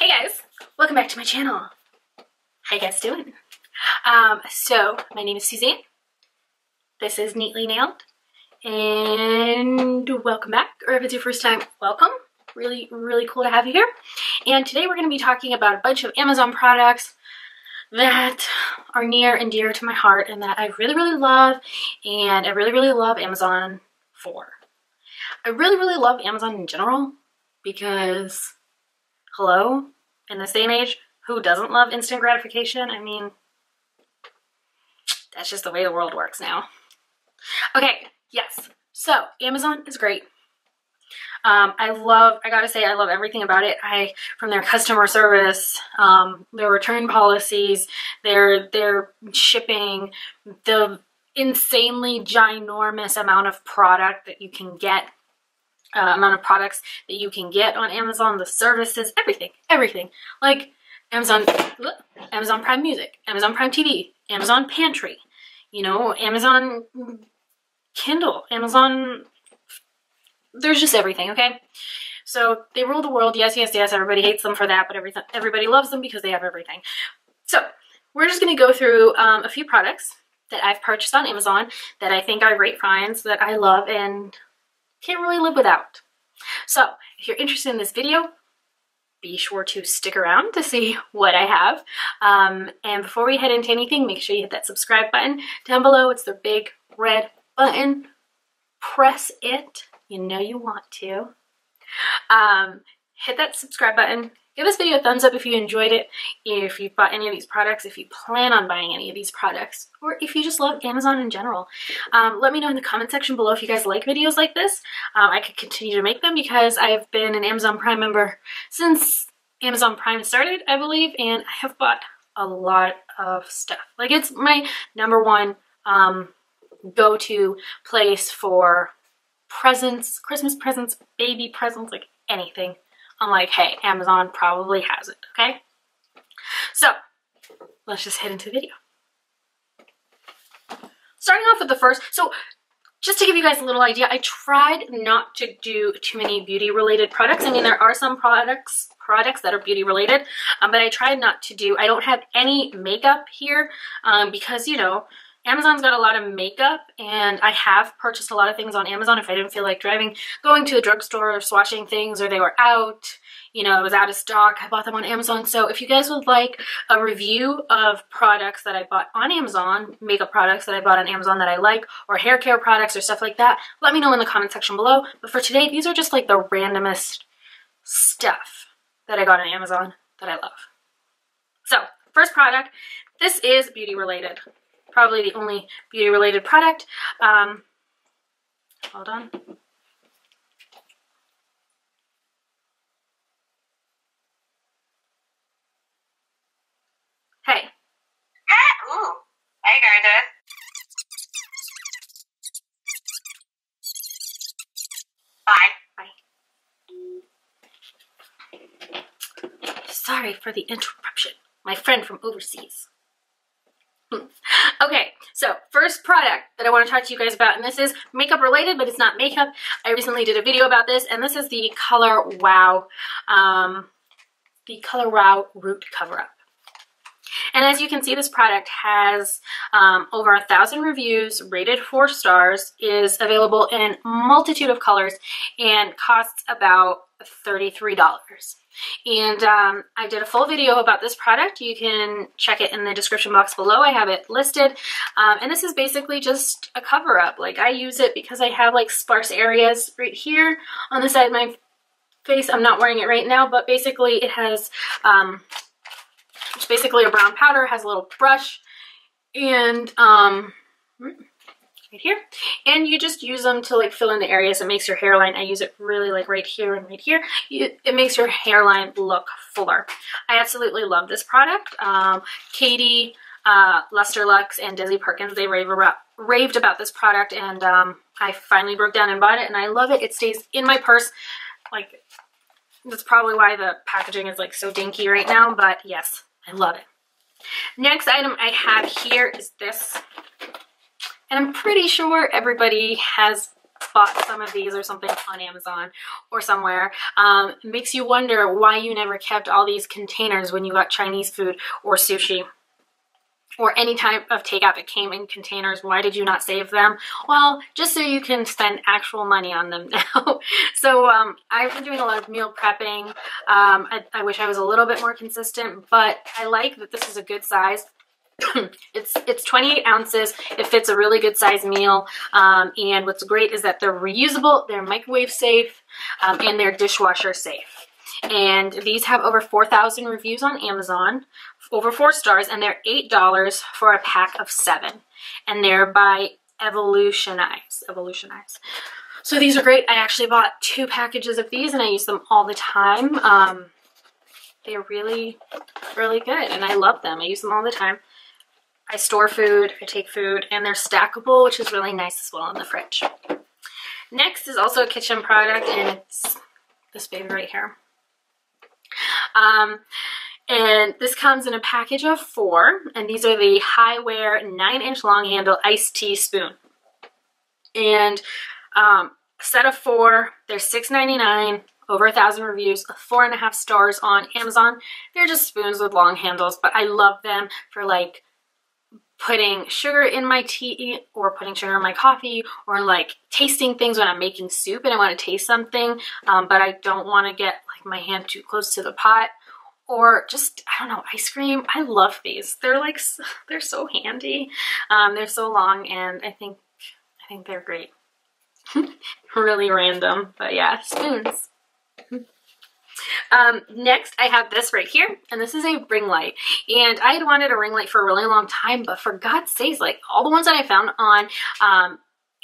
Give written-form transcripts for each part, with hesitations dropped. Hey guys, welcome back to my channel. How you guys doing? So my name is Suzanne. This is Neatly Nailed, and welcome back. Or if it's your first time, welcome. Really, really cool to have you here. And today we're going to be talking about a bunch of Amazon products that are near and dear to my heart and that I really, really love, and I really, really love Amazon for. I really, really love Amazon in general because, hello, in this day and age, who doesn't love instant gratification? I mean, that's just the way the world works now. Okay, yes, so Amazon is great. I gotta say, I love everything about it. From their customer service, their return policies, their shipping, the insanely ginormous amount of product that you can get, amount of products that you can get on Amazon, the services, everything. Like Amazon Prime Music, Amazon Prime TV, Amazon Pantry, you know, Amazon Kindle, Amazon, there's just everything, okay? So they rule the world, yes, yes, yes, everybody hates them for that, but everybody loves them because they have everything. So we're just gonna go through a few products that I've purchased on Amazon that I think are great finds that I love and can't really live without. So if you're interested in this video, be sure to stick around to see what I have. And before we head into anything, make sure you hit that subscribe button down below. It's the big red button. Press it. You know you want to. Hit that subscribe button. Give this video a thumbs up if you enjoyed it, if you bought any of these products, if you plan on buying any of these products, or if you just love Amazon in general. Let me know in the comment section below if you guys like videos like this. I could continue to make them because I've been an Amazon Prime member since Amazon Prime started, I believe, and I have bought a lot of stuff. Like, it's my number one go-to place for presents, Christmas presents, baby presents, like anything. I'm like, hey, Amazon probably has it, okay? So let's just head into the video. Starting off with the first, so just to give you guys a little idea, I tried not to do too many beauty-related products. I mean, there are some products that are beauty-related, but I tried not to do, I don't have any makeup here because, you know, Amazon's got a lot of makeup, and I have purchased a lot of things on Amazon if I didn't feel like driving, going to a drugstore or swatching things, or they were out, you know, it was out of stock, I bought them on Amazon. So if you guys would like a review of products that I bought on Amazon, makeup products that I bought on Amazon that I like, or hair care products or stuff like that, let me know in the comment section below. But for today, these are just like the randomest stuff that I got on Amazon that I love. So first product, this is beauty related. Probably the only beauty-related product. Hold on. Hey. Ooh. Hey, Garda. Bye. Bye. Sorry for the interruption. My friend from overseas. Okay, so first product that I want to talk to you guys about, and this is makeup related, but it's not makeup. I recently did a video about this, and this is the Color Wow, Root Cover-Up. And as you can see, this product has over 1,000 reviews, rated 4 stars, is available in a multitude of colors, and costs about $33. And I did a full video about this product. You can check it in the description box below. I have it listed. And this is basically just a cover-up. Like, I use it because I have like sparse areas right here on the side of my face. I'm not wearing it right now, but basically it has it's basically a brown powder, has a little brush, and right here, and you just use them to like fill in the areas. It makes your hairline, I use it really like right here and right here, it makes your hairline look fuller. I absolutely love this product. Katie Luster Lux and Dizzy Perkins, they raved about this product, and I finally broke down and bought it, and I love it. It stays in my purse. Like, that's probably why the packaging is like so dinky right now, but yes, I love it. Next item I have here is this. And I'm pretty sure everybody has bought some of these or something on Amazon or somewhere, makes you wonder why you never kept all these containers when you got Chinese food or sushi or any type of takeout that came in containers. Why did you not save them? Well, just so you can spend actual money on them now. So I've been doing a lot of meal prepping. I wish I was a little bit more consistent, but I like that this is a good size. It's 28 ounces. It fits a really good size meal. And what's great is that they're reusable, they're microwave safe, and they're dishwasher safe. And these have over 4,000 reviews on Amazon, over 4 stars, and they're $8 for a pack of 7. And they're by Evolutionize. So these are great. I actually bought 2 packages of these and I use them all the time. They're really, really good and I love them. I use them all the time. I store food, I take food, and they're stackable, which is really nice as well in the fridge. Next is also a kitchen product, and it's this baby right here. And this comes in a package of 4, and these are the Hiware 9-inch long handle iced tea spoon. And a set of 4, they're $6.99, over 1,000 reviews, 4.5 stars on Amazon. They're just spoons with long handles, but I love them for like putting sugar in my tea or putting sugar in my coffee or like tasting things when I'm making soup and I want to taste something, but I don't want to get like my hand too close to the pot, or just, I don't know, ice cream. I love these. They're like, they're so handy. They're so long and I think they're great. Really random, but yeah, spoons. Next I have this right here, and this is a ring light, and I had wanted a ring light for a really long time, but for God's sakes, like all the ones that I found on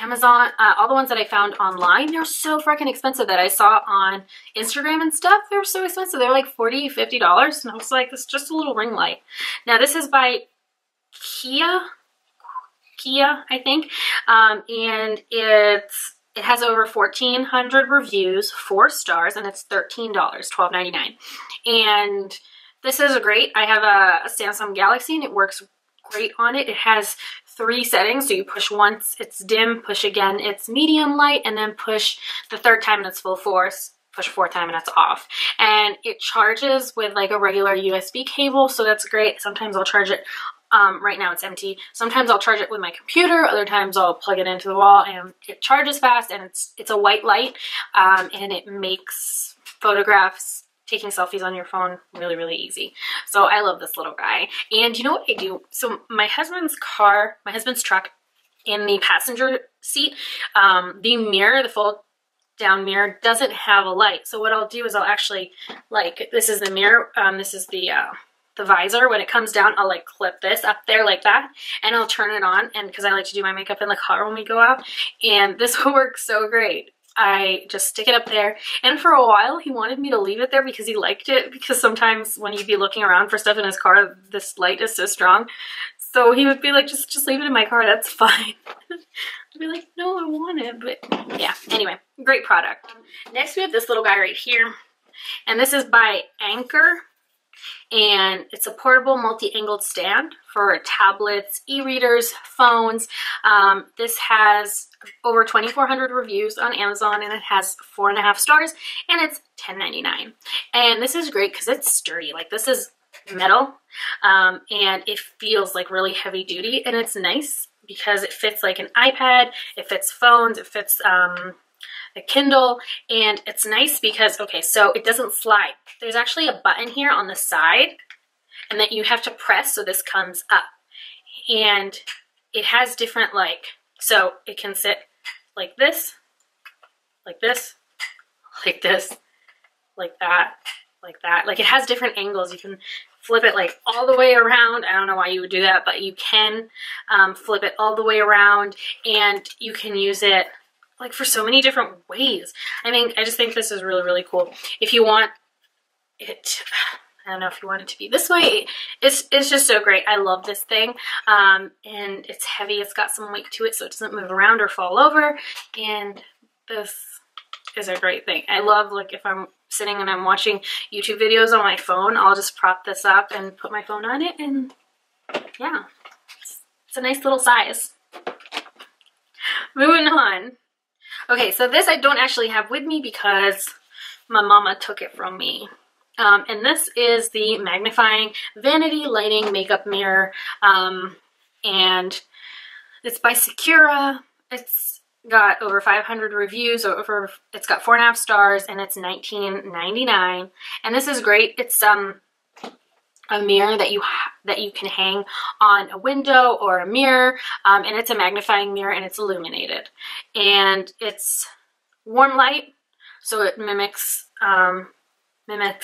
Amazon, all the ones that I found online, they're so freaking expensive. That I saw on Instagram and stuff, they're so expensive. They're like $40, $50, and I was like, it's just a little ring light. Now this is by Kia, I think, and it has over 1,400 reviews, 4 stars, and it's $13, $12.99. And this is great. I have a Samsung Galaxy, and it works great on it. It has 3 settings, so you push once, it's dim, push again, it's medium light, and then push the 3rd time, and it's full force, push 4th time, and it's off. And it charges with like a regular USB cable, so that's great. Sometimes I'll charge it. Right now it's empty. Sometimes I'll charge it with my computer, other times I'll plug it into the wall, and it charges fast, and it's a white light, and it makes photographs, taking selfies on your phone really, really easy. So I love this little guy. And you know what I do? So my husband's truck, in the passenger seat, the mirror, the fold down mirror doesn't have a light. So what I'll do is I'll actually, like, this is the mirror, this is the visor. When it comes down, I'll like clip this up there like that, and I'll turn it on, and because I like to do my makeup in the car when we go out, and this will work so great. I just stick it up there, and for a while he wanted me to leave it there because he liked it, because sometimes when he'd be looking around for stuff in his car, this light is so strong, so he would be like, just leave it in my car, that's fine. I'd be like, no, I want it. But yeah, anyway, great product. Next we have this little guy right here, and this is by Anker. And it's a portable multi-angled stand for tablets, e-readers, phones. This has over 2,400 reviews on Amazon, and it has 4.5 stars, and it's $10.99. And this is great because it's sturdy. Like, this is metal, and it feels like really heavy duty, and it's nice because it fits like an iPad, it fits phones, it fits the Kindle, and it's nice because, okay, so it doesn't slide. There's actually a button here on the side, and that you have to press so this comes up. And it has different, like, so it can sit like this, like this, like this, like that, like that. Like, it has different angles. You can flip it like all the way around. I don't know why you would do that, but you can flip it all the way around, and you can use it like for so many different ways. I mean, I just think this is really, really cool. If you want it, I don't know if you want it to be this way, it's just so great. I love this thing, and it's heavy. It's got some weight to it, so it doesn't move around or fall over, and this is a great thing. I love, like, if I'm sitting and I'm watching YouTube videos on my phone, I'll just prop this up and put my phone on it, and yeah, it's a nice little size. Moving on. Okay, so this I don't actually have with me because my mama took it from me. And this is the magnifying vanity lighting makeup mirror, and it's by Secura. It's got over 500 reviews, it's got 4.5 stars, and it's $19.99. And this is great. It's a mirror that you can hang on a window or a mirror, and it's a magnifying mirror, and it's illuminated, and it's warm light, so it mimics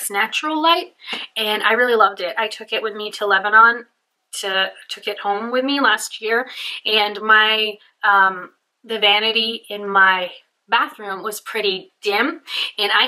natural light, and I really loved it. I took it with me to Lebanon, took it home with me last year, and my the vanity in my bathroom was pretty dim, and I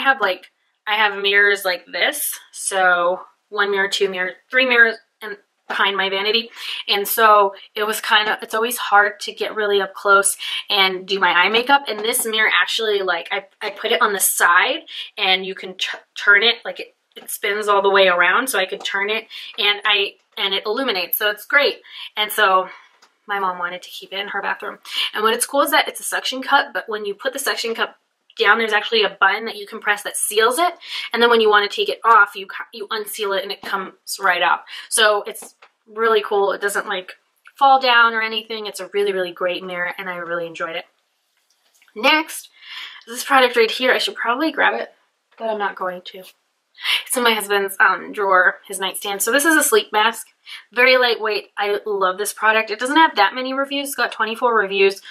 have mirrors like this, so 1 mirror, 2 mirrors, 3 mirrors and behind my vanity, and so it was it's always hard to get really up close and do my eye makeup. And this mirror actually, like, I put it on the side, and you can turn it, like it spins all the way around, so I could turn it, and it illuminates, so it's great. And so my mom wanted to keep it in her bathroom. And what it's cool is that it's a suction cup, but when you put the suction cup down, there's actually a button that you can press that seals it, and then when you want to take it off, you unseal it and it comes right up. So it's really cool. It doesn't like fall down or anything. It's a really, really great mirror, and I really enjoyed it. Next, this product right here, I should probably grab it, but I'm not going to. It's in my husband's drawer, his nightstand. So this is a sleep mask, very lightweight. I love this product. It doesn't have that many reviews. It's got 24 reviews,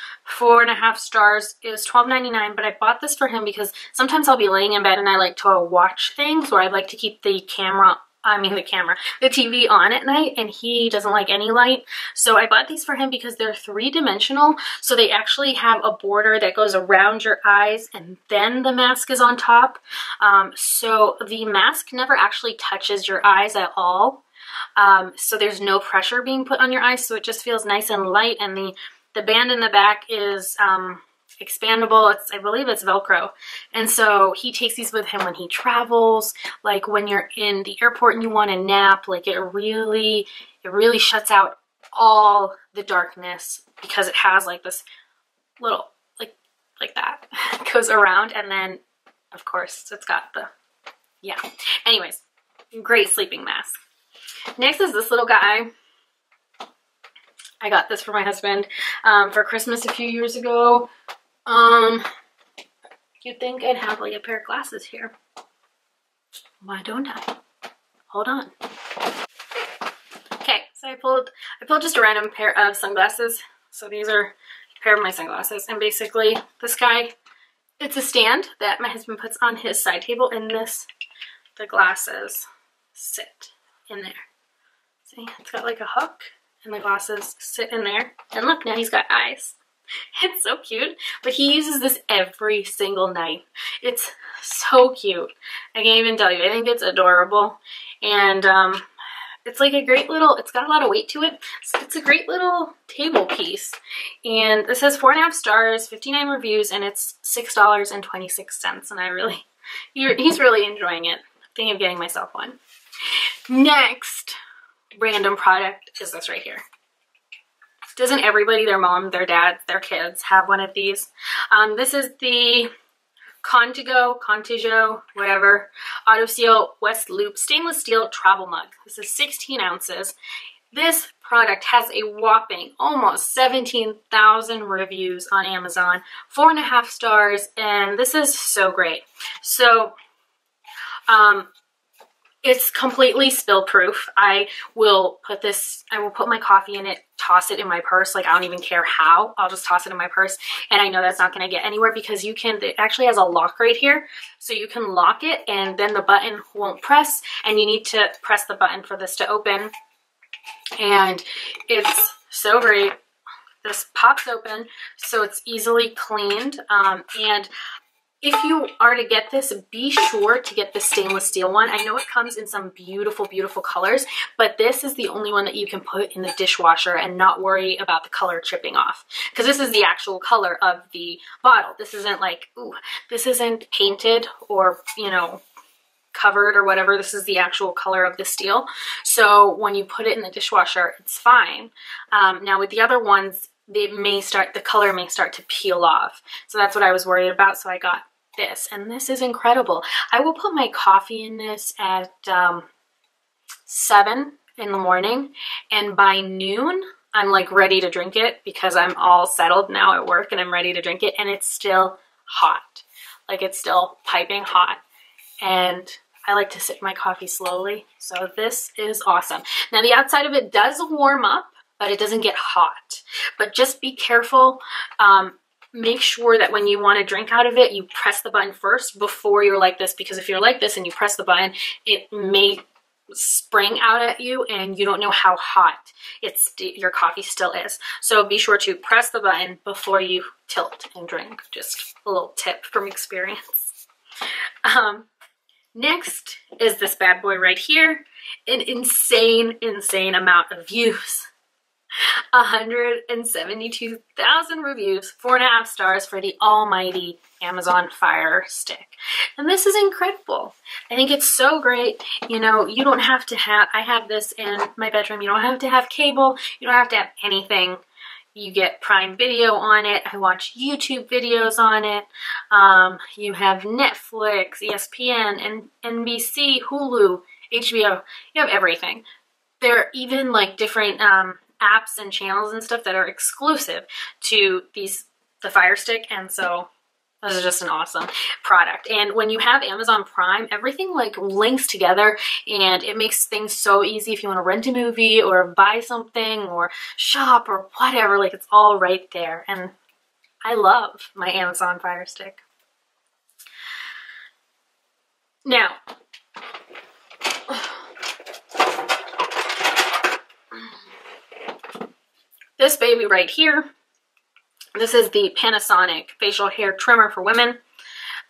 4.5 stars. It was $12.99, but I bought this for him because sometimes I'll be laying in bed and I like to watch things, or I like to keep the TV on at night, and he doesn't like any light. So I bought these for him because they're 3-dimensional, so they actually have a border that goes around your eyes, and then the mask is on top. So the mask never actually touches your eyes at all, so there's no pressure being put on your eyes, so it just feels nice and light. And the band in the back is expandable. I believe it's Velcro. And so he takes these with him when he travels, like when you're in the airport and you want a nap, like it really shuts out all the darkness, because it has like this little, like that goes around, and then of course it's got the, yeah. Anyways, great sleeping mask. Next is this little guy. I got this for my husband for Christmas a few years ago. You'd think I'd have like a pair of glasses here. Why don't I? Hold on. Okay, so I pulled just a random pair of sunglasses. So these are a pair of my sunglasses, and basically this guy, it's a stand that my husband puts on his side table, and the glasses sit in there. See, it's got like a hook, and the glasses sit in there. And look, now he's got eyes. It's so cute, but he uses this every single night. It's so cute. I can't even tell you. I think it's adorable, and it's like a great little, it's got a lot of weight to it. It's a great little table piece, and this has 4.5 stars, 59 reviews, and it's $6.26, and he's really enjoying it. I'm thinking of getting myself one. Next random product is this right here. Doesn't everybody, their mom, their dad, their kids have one of these? This is the Contigo, whatever, Auto Seal West Loop Stainless Steel Travel Mug. This is 16 ounces. This product has a whopping almost 17,000 reviews on Amazon, 4.5 stars, and this is so great. So, it's completely spill proof. I will put my coffee in it, toss it in my purse. Like, I don't even care how, I'll just toss it in my purse. And I know that's not gonna get anywhere, because it actually has a lock right here. So you can lock it, and then the button won't press, and you need to press the button for this to open. And it's so great. This pops open, so it's easily cleaned. And if you are to get this, be sure to get the stainless steel one. I know it comes in some beautiful, beautiful colors, but this is the only one that you can put in the dishwasher and not worry about the color chipping off, because this is the actual color of the bottle. This isn't like, ooh, this isn't painted or, you know, covered or whatever. This is the actual color of the steel. So when you put it in the dishwasher, it's fine. Now with the other ones, they may start, the color may start to peel off. So that's what I was worried about, so I got this. And this is incredible. I will put my coffee in this at 7 in the morning, and by noon I'm like ready to drink it because I'm all settled now at work and I'm ready to drink it, and it's still hot. Like, it's still piping hot, and I like to sip my coffee slowly, so this is awesome. Now the outside of it does warm up, but it doesn't get hot. But just be careful. Make sure that when you want to drink out of it, you press the button first before you're like this, because if you're like this and you press the button, it may spring out at you and you don't know how hot it's your coffee still is. So be sure to press the button before you tilt and drink. Just a little tip from experience. Next is this bad boy right here. An insane amount of views. 172,000 reviews, 4.5 stars for the almighty Amazon Fire Stick. And this is incredible. I think it's so great. You know, you don't have to have, I have this in my bedroom. You don't have to have cable. You don't have to have anything. You get Prime Video on it. I watch YouTube videos on it. You have Netflix, ESPN, and NBC, Hulu, HBO. You have everything. There are even like different apps and channels and stuff that are exclusive to the Fire Stick, and so this is just an awesome product. And when you have Amazon Prime, everything like links together, and it makes things so easy if you want to rent a movie or buy something or shop or whatever. Like, it's all right there, and I love my Amazon Fire Stick. Now, this baby right here, this is the Panasonic facial hair trimmer for women.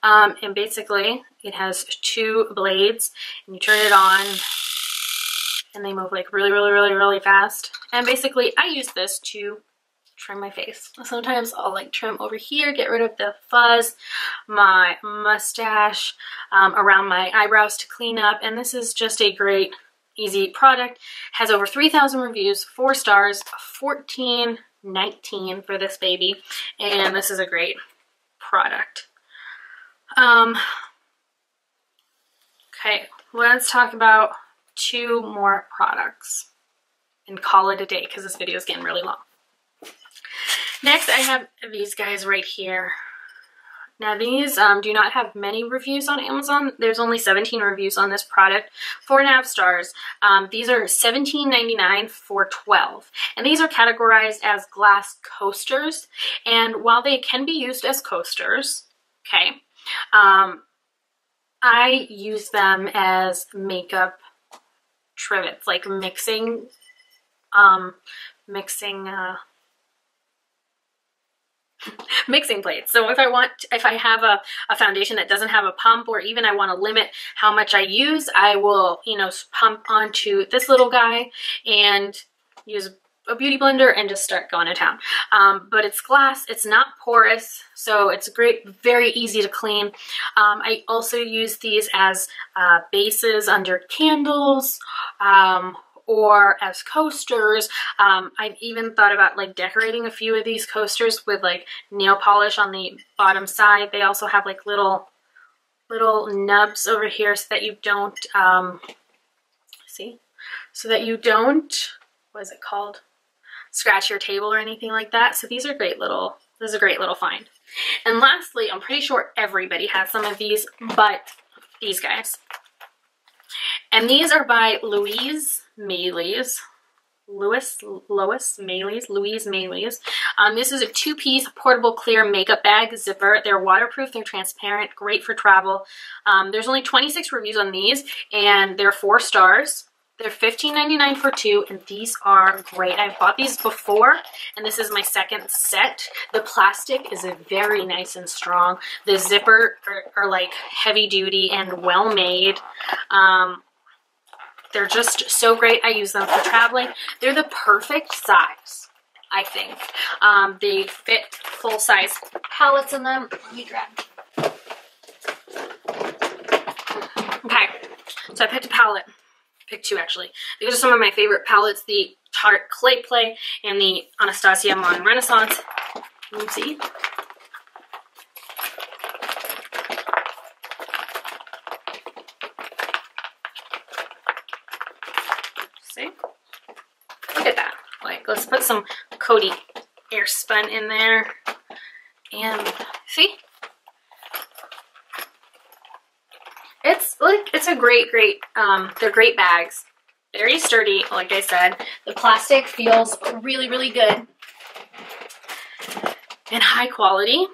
And basically it has 2 blades, and you turn it on and they move like really fast. And basically I use this to trim my face. Sometimes I'll like trim over here, get rid of the fuzz, my mustache, around my eyebrows to clean up. And this is just a great, easy product. Has over 3,000 reviews, 4 stars, $14.19 for this baby, and this is a great product. Okay, let's talk about 2 more products and call it a day because this video is getting really long. Next, I have these guys right here. Now these do not have many reviews on Amazon. There's only 17 reviews on this product, 4.5 stars. These are $17.99 for 12. And these are categorized as glass coasters. And while they can be used as coasters, okay, I use them as makeup trivets, like mixing, mixing plates. So if I want, if I have a foundation that doesn't have a pump, or even I want to limit how much I use, I will, you know, pump onto this little guy and use a beauty blender and just start going to town. But it's glass, it's not porous, so it's great, very easy to clean. I also use these as bases under candles, or as coasters. I've even thought about like decorating a few of these coasters with like nail polish on the bottom side. They also have like little nubs over here so that you don't, see? So that you don't, what is it called? Scratch your table or anything like that. So these are great little, this is a great little find. And lastly, I'm pretty sure everybody has some of these, but these guys. And these are by Louise Maelys. Louise Maelys. This is a 2-piece portable clear makeup bag zipper. They're waterproof, they're transparent, great for travel. There's only 26 reviews on these, and they're 4 stars. They're $15.99 for 2, and these are great. I've bought these before, and this is my second set. The plastic is very nice and strong. The zipper are like heavy duty and well made. They're just so great. I use them for traveling. They're the perfect size, I think. They fit full size palettes in them. Let me grab. Okay, so I picked a palette. Picked 2 actually. These are some of my favorite palettes. The Tarte Clay Play and the Anastasia Mon Renaissance. Oopsie. See? Look at that. Like, let's put some Cody Airspun in there. And see? It's like, it's a great, they're great bags. Very sturdy, like I said. The plastic feels really, really good and high quality.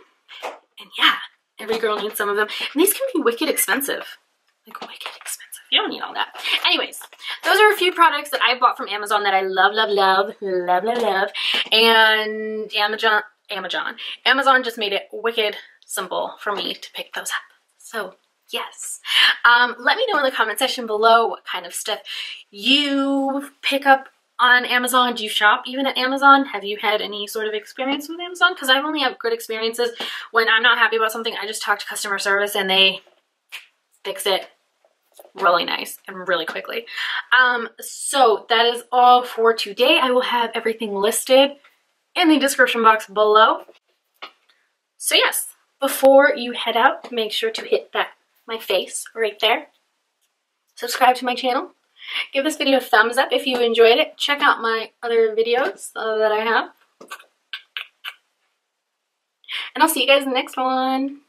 And yeah, every girl needs some of them. And these can be wicked expensive. Like wicked expensive. You don't need all that. Anyways, those are a few products that I bought from Amazon that I love. And Amazon just made it wicked simple for me to pick those up. So yes. Let me know in the comment section below what kind of stuff you pick up on Amazon. Do you shop even at Amazon? Have you had any sort of experience with Amazon? Because I've only had good experiences. When I'm not happy about something, I just talk to customer service and they fix it really nice and really quickly. So that is all for today. I will have everything listed in the description box below. So yes, before you head out, make sure to hit that my face right there. Subscribe to my channel. Give this video a thumbs up if you enjoyed it. Check out my other videos that I have. And I'll see you guys in the next one.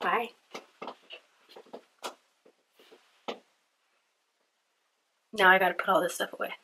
Bye. Now I gotta put all this stuff away.